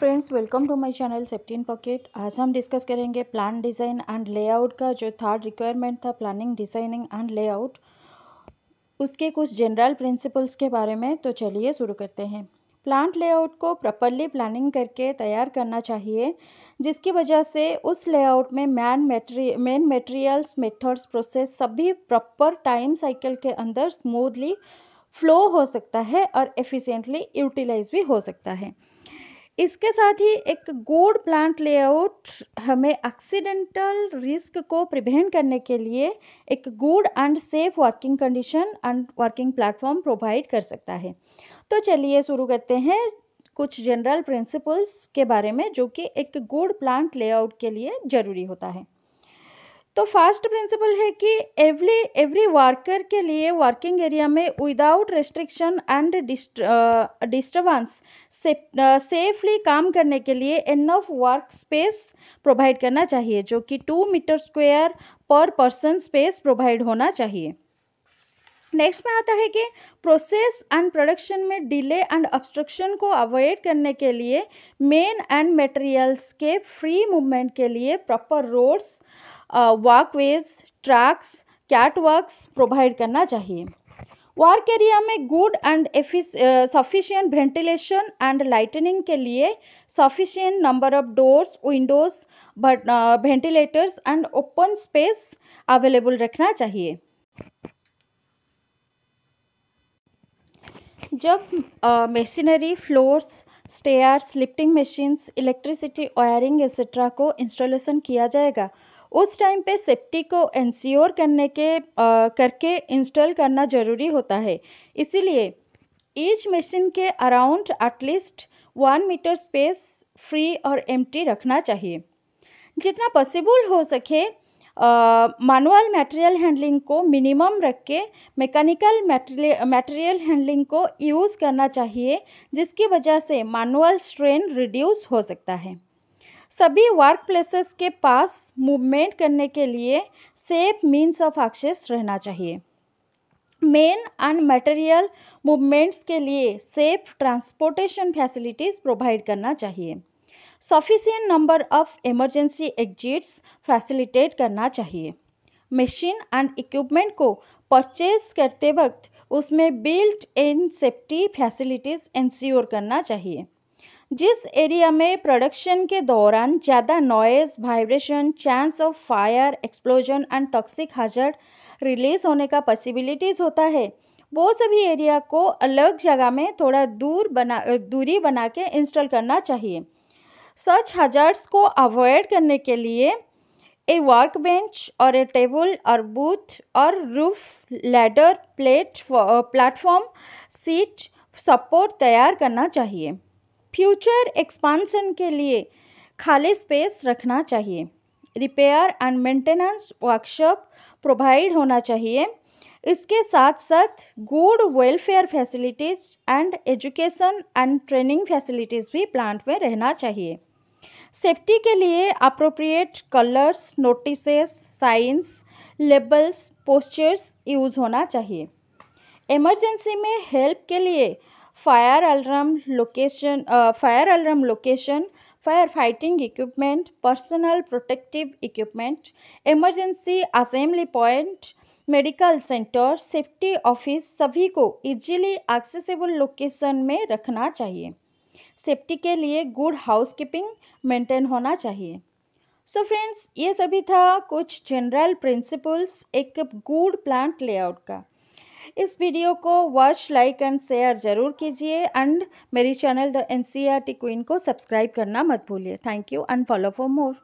Friends, welcome to my channel safety in pocket. आज हम discuss करेंगे प्लान डिज़ाइन एंड लेआउट का जो थर्ड रिक्वायरमेंट था, प्लानिंग डिज़ाइनिंग एंड लेआउट, उसके कुछ जनरल प्रिंसिपल्स के बारे में। तो चलिए शुरू करते हैं। प्लांट लेआउट को प्रॉपर्ली प्लानिंग करके तैयार करना चाहिए, जिसकी वजह से उस लेआउट में मेन मटेरियल्स मेथड्स प्रोसेस सभी प्रॉपर टाइम साइकिल के अंदर स्मूथली फ्लो हो सकता है और एफिशिएंटली यूटिलाइज भी हो सकता है। इसके साथ ही एक गुड प्लांट लेआउट हमें एक्सीडेंटल रिस्क को प्रिवेंट करने के लिए एक good and safe working condition and working platform provide कर सकता है। तो चलिए शुरू करते हैं कुछ जनरल प्रिंसिपल्स के बारे में जो कि एक गुड प्लांट लेआउट के लिए ज़रूरी होता है। तो फर्स्ट प्रिंसिपल है कि एवरी वर्कर के लिए वर्किंग एरिया में without restriction and disturbance safely काम करने के लिए इनफ वर्क स्पेस प्रोवाइड करना चाहिए, जो कि 2 मीटर स्क्वायर पर पर्सन स्पेस प्रोवाइड होना चाहिए। नेक्स्ट में आता है कि प्रोसेस एंड प्रोडक्शन में डिले एंड ऑब्स्ट्रक्शन को अवॉइड करने के लिए मेन एंड मटेरियल्स के फ्री मूवमेंट के लिए proper roads, walkways, tracks, catwalks provide करना चाहिए। वर्क एरिया में good and sufficient ventilation and lightning के लिए sufficient number of doors, windows, ventilators and open space available रखना चाहिए। जब machinery, floors, stairs, lifting machines, electricity wiring etcetera को installation किया जाएगा, उस टाइम पे सेफ्टी को इंश्योर करने के करके इंस्टॉल करना ज़रूरी होता है। इसीलिए ईच मशीन के around at least 1 metre space free और एम्प्टी रखना चाहिए। जितना पॉसिबल हो सके मैनुअल मटेरियल हैंडलिंग को मिनिमम रख के मैकेनिकल मटेरियल हैंडलिंग को यूज़ करना चाहिए, जिसकी वजह से मैनुअल स्ट्रेन रिड्यूस हो सकता है। सभी वर्क प्लेसेस के पास मूवमेंट करने के लिए सेफ मीन्स ऑफ एक्सेस रहना चाहिए। मेन एंड मटेरियल मूवमेंट्स के लिए सेफ ट्रांसपोर्टेशन फैसिलिटीज़ प्रोवाइड करना चाहिए। Sufficient number of emergency exits facilitate करना चाहिए। मशीन एंड इक्विपमेंट को परचेज करते वक्त उसमें built in safety facilities ensure करना चाहिए। जिस एरिया में प्रोडक्शन के दौरान ज़्यादा noise, vibration, chance of fire, explosion and toxic hazard release होने का पॉसिबिलिटीज़ होता है, वो सभी एरिया को अलग जगह में थोड़ा दूरी बना के इंस्टॉल करना चाहिए। सच हजार्ड्स को अवॉइड करने के लिए ए वर्क बेंच और ए टेबल और बूथ और roof ladder, platform, seat support तैयार करना चाहिए। फ्यूचर एक्सपांशन के लिए खाली स्पेस रखना चाहिए। Repair and maintenance workshop provide होना चाहिए। इसके साथ साथ good welfare facilities and education and training facilities भी प्लांट में रहना चाहिए। सेफ्टी के लिए appropriate colours, notices, signs, labels, posters use होना चाहिए। इमरजेंसी में हेल्प के लिए fire alarm location, fire fighting equipment, personal protective equipment, emergency assembly point, medical centre, safety office सभी को इजीली एक्सेसिबल लोकेशन में रखना चाहिए। सेफ्टी के लिए गुड हाउसकीपिंग मेंटेन होना चाहिए। सो फ्रेंड्स, ये सभी था कुछ जनरल प्रिंसिपल्स एक गुड प्लांट लेआउट का। इस वीडियो को वॉच, लाइक एंड शेयर ज़रूर कीजिए एंड मेरी चैनल द NC क्वीन को सब्सक्राइब करना मत भूलिए। Thank you and follow for more.